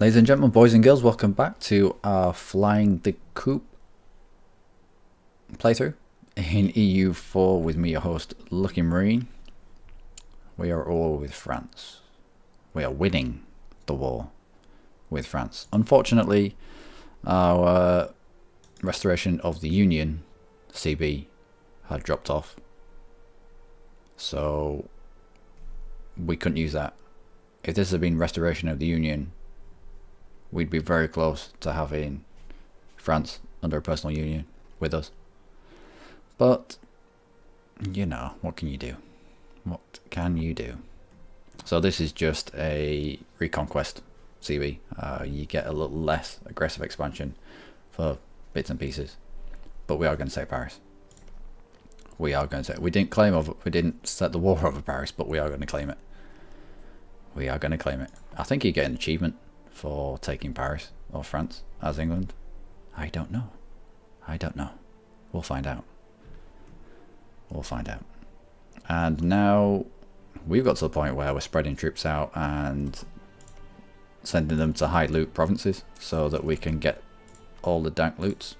Ladies and gentlemen, boys and girls, welcome back to our Flying the Coop playthrough in EU4 with me, your host, Lucky Marine. We are all with France. We are winning the war with France. Unfortunately, our restoration of the Union, CB, had dropped off. So we couldn't use that. If this had been restoration of the Union, we'd be very close to having France under a personal union with us. But, you know, what can you do? What can you do? So this is just a reconquest CB. You get a little less aggressive expansion for bits and pieces. But we are going to take Paris. We are going to take, we didn't set the war over Paris, but we are going to claim it. We are going to claim it. I think you get an achievement for taking Paris or France as England. I don't know. I don't know. We'll find out. We'll find out. And now we've got to the point where we're spreading troops out and sending them to high loot provinces so that we can get all the dank loots.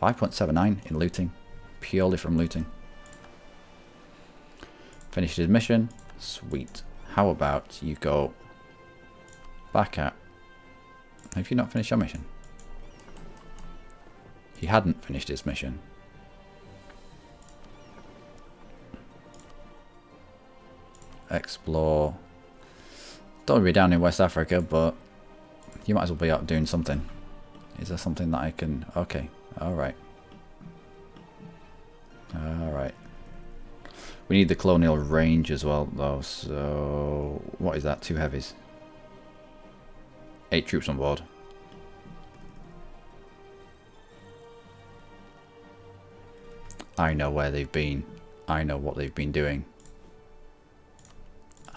5.79 in looting, purely from looting. Finished his mission. Sweet. How about you go back at... Have you not finished your mission? He hadn't finished his mission. Explore. Don't want to be down in West Africa, but you might as well be out doing something. Is there something that I can... Okay, alright. Alright. We need the colonial range as well, though, so... What is that? 2 heavies. 8 troops on board. I know where they've been. I know what they've been doing.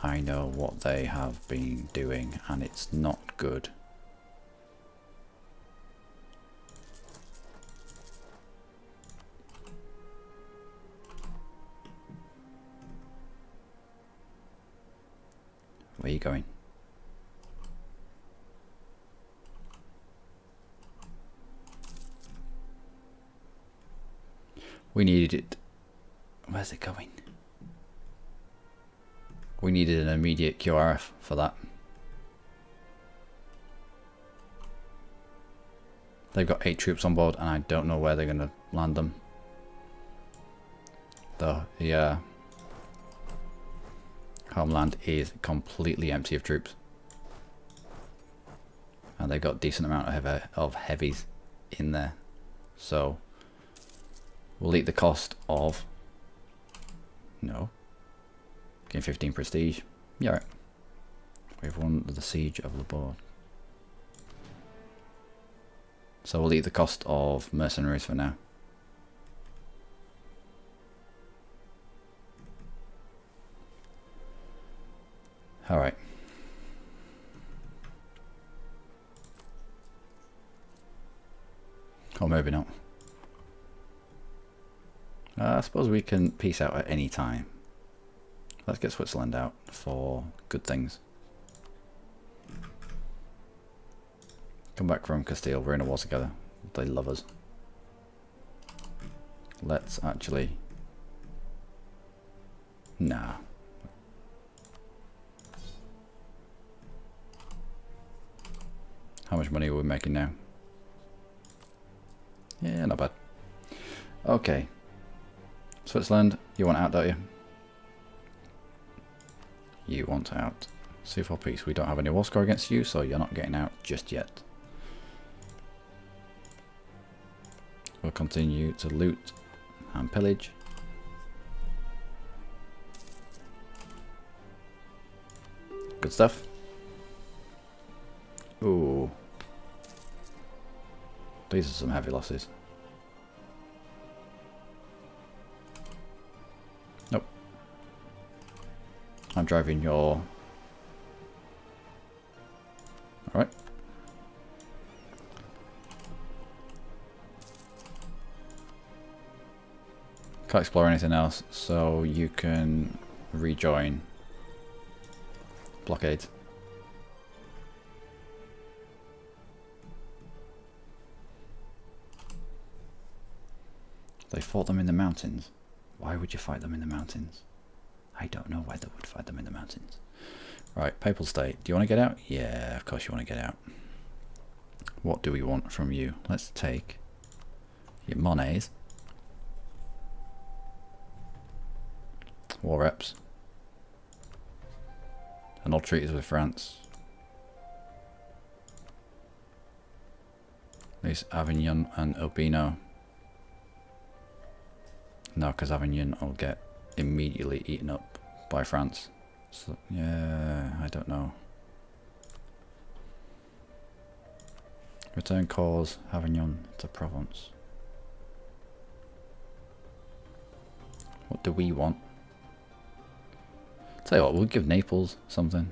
I know what they have been doing, and it's not good. Where are you going? We needed it. Where's it going? We needed an immediate QRF for that. They've got 8 troops on board, and I don't know where they're going to land them. The homeland is completely empty of troops, and they've got a decent amount of heavies in there, so. We'll eat the cost of, no, gain 15 prestige. Yeah, right. We've won the siege of Labor. So we'll eat the cost of mercenaries for now. All right. Or maybe not. I suppose we can peace out at any time. Let's get Switzerland out for good things. Come back from Castile, we're in a war together. They love us. Let's actually... Nah. How much money are we making now? Yeah, not bad. Okay. Switzerland, you want out, don't you? You want out. C4 peace, we don't have any war score against you, so you're not getting out just yet. We'll continue to loot and pillage. Good stuff. Ooh. These are some heavy losses. I'm driving your... Alright. Can't explore anything else, so you can rejoin. Blockade. They fought them in the mountains. Why would you fight them in the mountains? I don't know why they would fight them in the mountains. Right, Papal State. Do you want to get out? Yeah, of course you want to get out. What do we want from you? Let's take your monies. War reps. And all treaties with France. At least Avignon and Urbino. No, because Avignon will get immediately eaten up by France. So, yeah, I don't know. Return cause Avignon to Provence. What do we want? Tell you what, we'll give Naples something.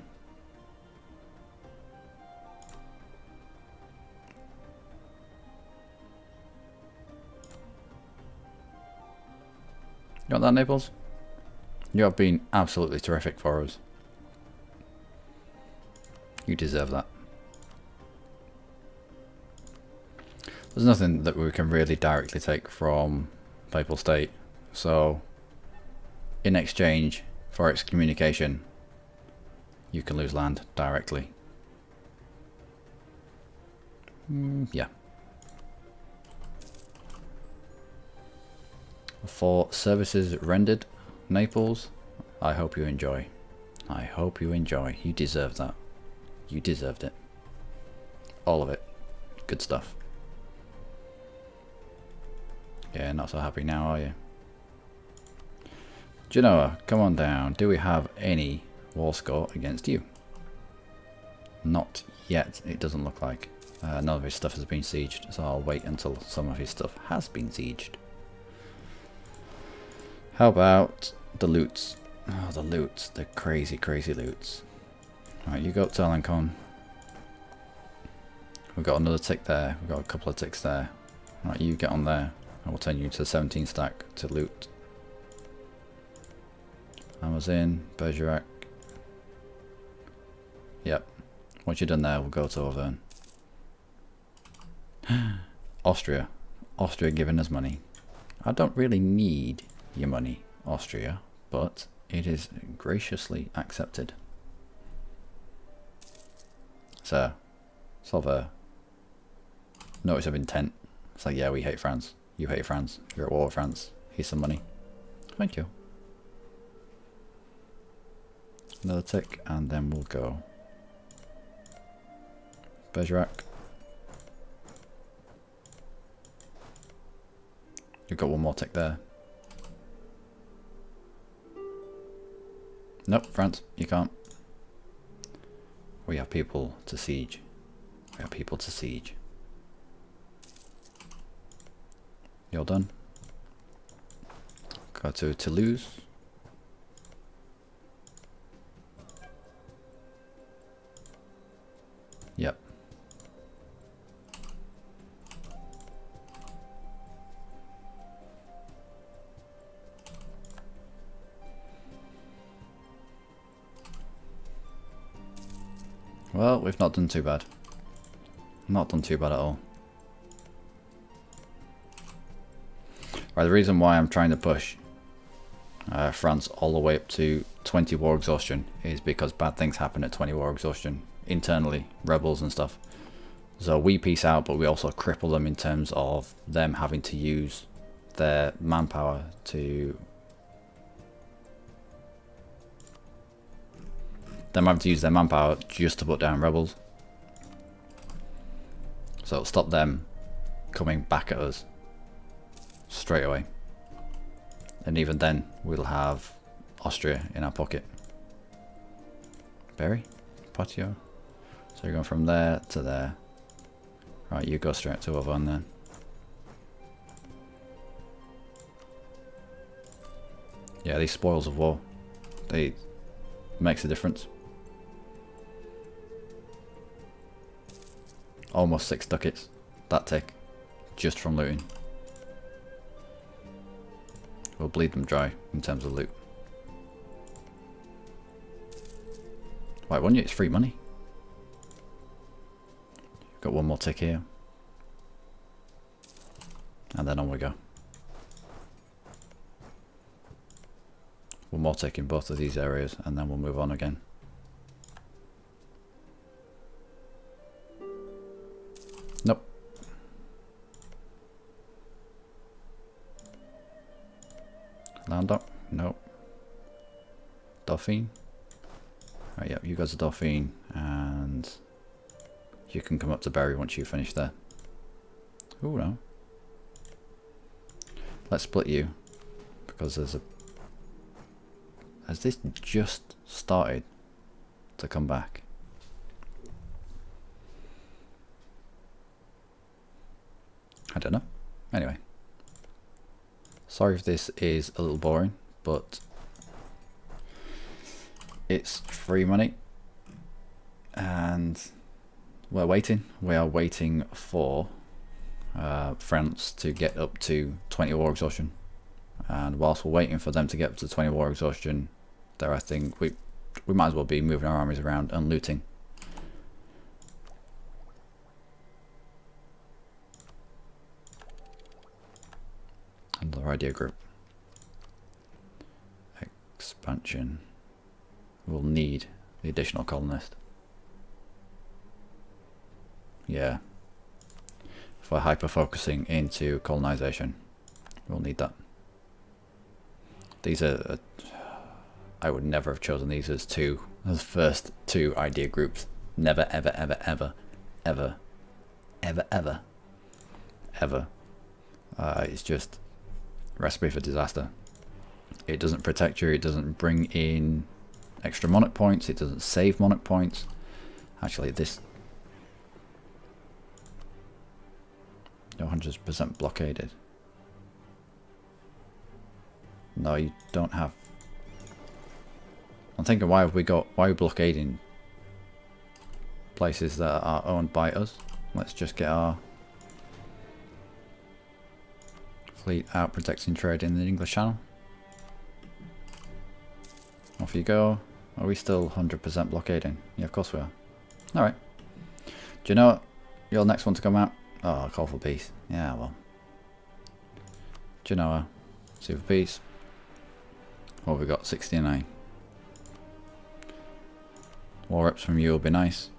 You want that, Naples? You have been absolutely terrific for us. You deserve that. There's nothing that we can really directly take from Papal State, so in exchange for excommunication, you can lose land directly. Yeah. For services rendered, Naples, I hope you enjoy. I hope you enjoy. You deserve that. You deserved it. All of it. Good stuff. Yeah, not so happy now, are you? Genoa, come on down. Do we have any war score against you? Not yet, it doesn't look like. None of his stuff has been sieged, so I'll wait until some of his stuff has been sieged. How about the loots? Oh, the loots. The crazy, crazy loots. Alright, you go up to Alençon. We've got another tick there. We've got a couple of ticks there. Alright, you get on there. I will turn you to 17 stack to loot. Amazon, Bergerac. Yep. Once you're done there, we'll go to Auvergne. Austria. Austria giving us money. I don't really need your money, Austria, but it is graciously accepted. So, sort of a notice of intent. It's like, yeah, we hate France. You hate France. You're at war with France. Here's some money. Thank you. Another tick, and then we'll go. Bergerac. You've got one more tick there. Nope, France, you can't. We have people to siege. We have people to siege. You're done. Go to Toulouse. Yep. Well, we've not done too bad. Not done too bad at all. Right, the reason why I'm trying to push France all the way up to 20 war exhaustion is because bad things happen at 20 war exhaustion. Internally, rebels and stuff. So we peace out, but we also cripple them in terms of them having to use their manpower to... them having to use their manpower just to put down rebels. So it'll stop them coming back at us straight away. And even then we'll have Austria in our pocket. Berry? Patio? So you're going from there to there. Right, you go straight to Auvergne then. Yeah, these spoils of war. They makes a difference. Almost 6 ducats, that tick, just from looting. We'll bleed them dry in terms of loot. Right, wouldn't you? It's free money. Got one more tick here. And then on we go. One more tick in both of these areas and then we'll move on again. Nope. Land up? Nope. Dauphine? Right, yep, you guys are Dauphine and you can come up to Berry once you finish there. Oh no. Let's split you because there's a... Has this just started to come back? I don't know. Anyway. Sorry if this is a little boring, but it's free money. And we're waiting. We are waiting for France to get up to 20 war exhaustion. And whilst we're waiting for them to get up to 20 war exhaustion, there I think we might as well be moving our armies around and looting. Another idea group. Expansion. We'll need the additional colonist. Yeah. For hyper focusing into colonization. We'll need that. These are... I would never have chosen these as the first two idea groups. Never, ever, ever, ever, ever, ever, ever, ever. It's just recipe for disaster. It doesn't protect you. It doesn't bring in extra monarch points. It doesn't save monarch points. Actually, this... No, 100% blockaded. No, you don't have... I'm thinking, why are we blockading places that are owned by us? Let's just get our fleet out protecting trade in the English Channel. Off you go. Are we still 100% blockading? Yeah, of course we are. Alright. Do you know what? You're the next one to come out. Oh, call for peace. Yeah, well. Genoa. Super peace. What have we got? 69. War reps from you will be nice.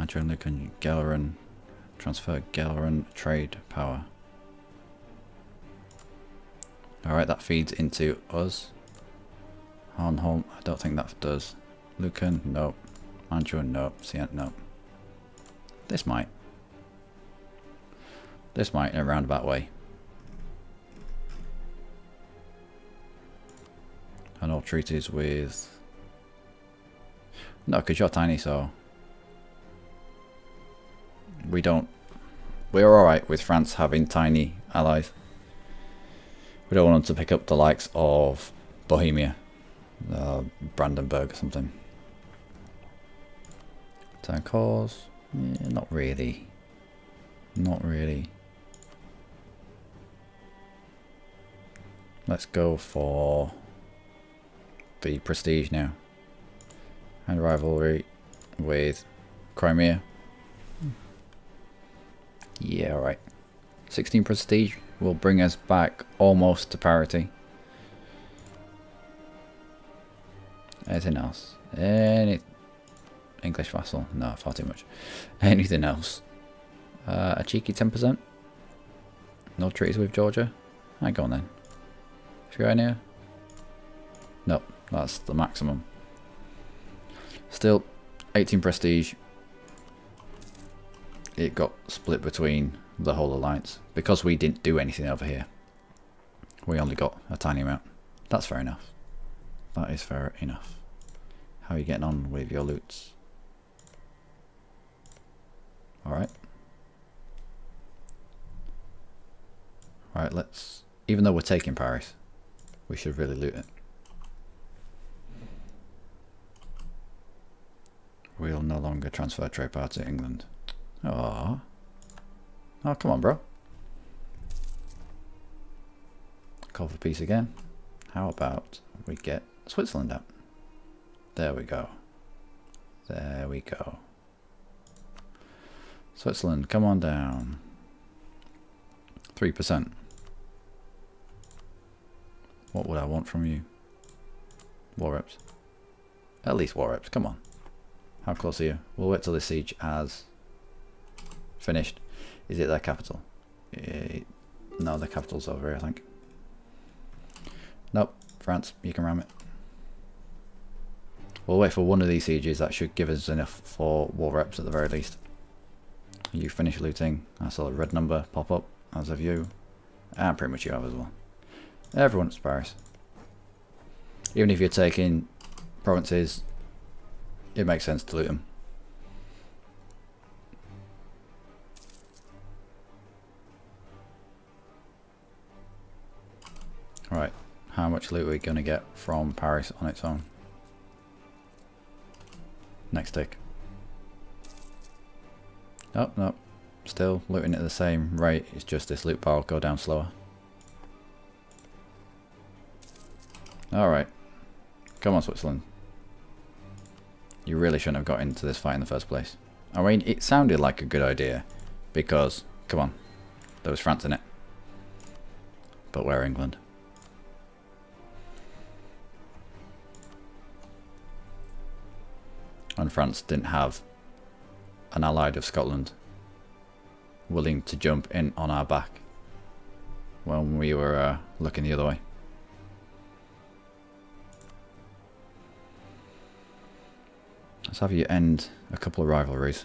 Adrian, Luke and Gelleran. Transfer Gelleran trade power. Alright, that feeds into us. Hornholm, I don't think that does. Lucan, nope. Andrew, nope. Sient, nope. This might. This might in a roundabout way. And all treaties with... No, because you're tiny, so... We don't... We're alright with France having tiny allies. We don't want them to pick up the likes of Bohemia. Brandenburg or something. Town cause... Yeah, not really. Not really. Let's go for the prestige now. And rivalry with Crimea. Yeah, alright. 16 prestige will bring us back almost to parity. Anything else? Any... English vassal? No, far too much. Anything else? A cheeky 10%? No treaties with Georgia? Alright, go on then. If you go in here? Nope, that's the maximum. Still, 18 prestige. It got split between the whole alliance because we didn't do anything over here. We only got a tiny amount. That's fair enough. That is fair enough. How are you getting on with your loots? Alright. Alright, let's... Even though we're taking Paris, we should really loot it. We'll no longer transfer trade power to England. Aww. Oh, come on, bro. Call for peace again. How about we get Switzerland out? There we go. There we go. Switzerland, come on down. 3%. What would I want from you? War reps. At least war reps, come on. How close are you? We'll wait till the siege has finished. Is it their capital? No, the capital's over here, I think. Nope, France, you can ram it. We'll wait for one of these sieges. That should give us enough for war reps at the very least. You finish looting. I saw a red number pop up, as have you. And pretty much you have as well. Everyone's Paris. Even if you're taking provinces, it makes sense to loot them. Alright, how much loot are we going to get from Paris on its own? Next tick. Nope, nope. Still looting at the same rate, it's just this loot pile go down slower. Alright. Come on, Switzerland. You really shouldn't have got into this fight in the first place. I mean, it sounded like a good idea, because, come on, there was France in it. But where England? And France didn't have an ally of Scotland willing to jump in on our back when we were looking the other way. Let's have you end a couple of rivalries.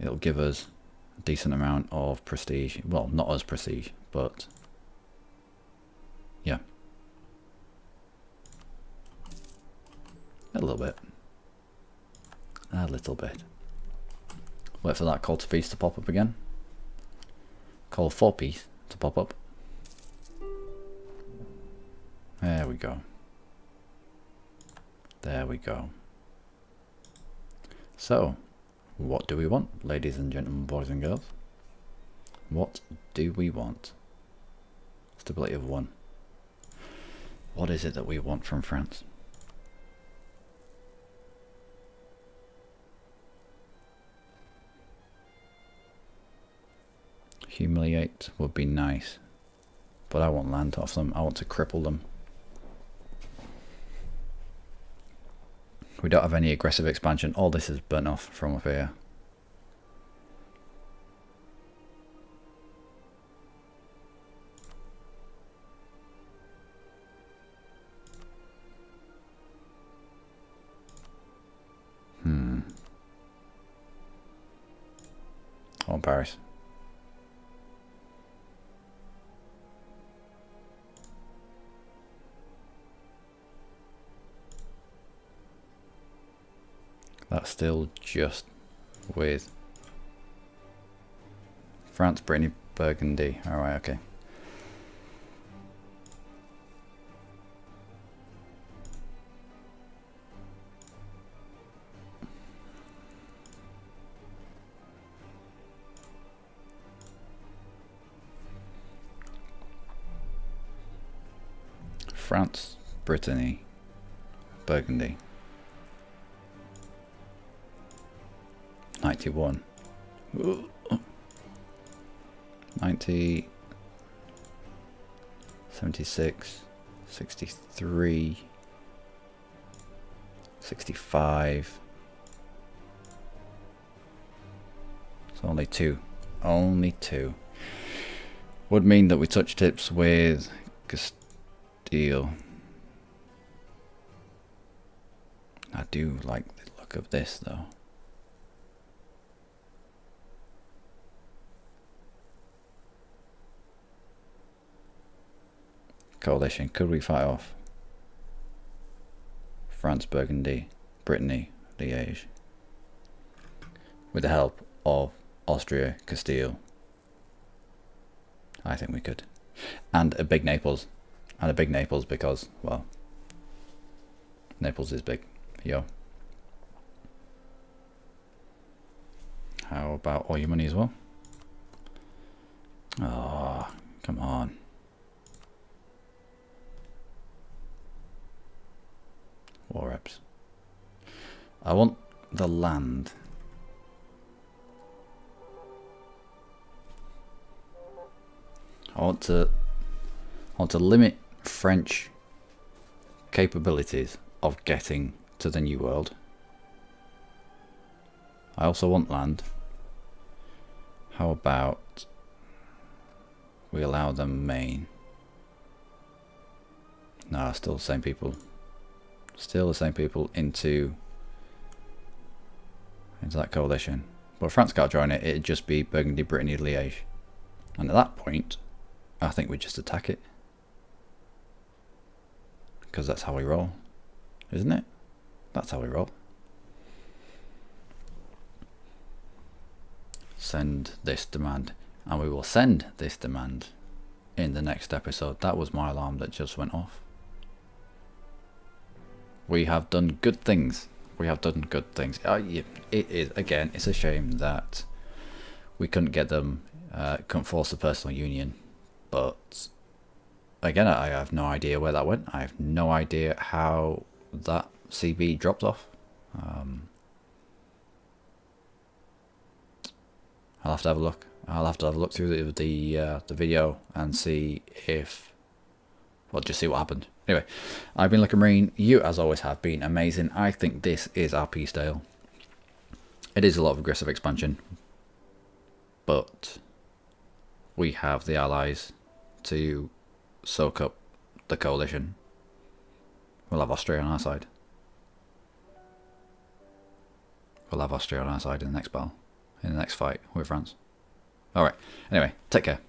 It'll give us a decent amount of prestige. Well, not as prestige, but yeah, a little bit. A little bit. Wait for that call to peace to pop up again. Call for peace to pop up. There we go. There we go. So, what do we want, ladies and gentlemen, boys and girls? What do we want? Stability of 1. What is it that we want from France? Humiliate would be nice, but I want land off them. I want to cripple them. We don't have any aggressive expansion. All this is burnt off from up here. I want Paris. That's still just with France, Brittany, Burgundy. Alright, okay. France, Brittany, Burgundy. 91. 90. 76. 63. 65. It's only 2. Only 2. Would mean that we touch tips with Castile. I do like the look of this though. Coalition, could we fight off France, Burgundy, Brittany, Liege with the help of Austria, Castile? I think we could. And a big Naples. And a big Naples because, well, Naples is big. Yo. How about all your money as well? Oh, come on. War reps. I want the land. I want to limit French capabilities of getting to the New World. I also want land. How about we allow them Maine? No, still the same people. Still the same people into that coalition. But if France can't join it, it'd just be Burgundy, Brittany, Liege. And at that point, I think we just attack it. Because that's how we roll. Isn't it? That's how we roll. Send this demand. And we will send this demand in the next episode. That was my alarm that just went off. We have done good things. We have done good things. It is, again, it's a shame that we couldn't get them, couldn't force a personal union. But again, I have no idea where that went. I have no idea how that CB dropped off. I'll have to have a look. I'll have to have a look through the video and see if, well, just see what happened. Anyway, I've been Lucky Marine. You, as always, have been amazing. I think this is our peace deal. It is a lot of aggressive expansion, but we have the allies to soak up the coalition. We'll have Austria on our side. We'll have Austria on our side in the next battle, in the next fight with France. Alright, anyway, take care.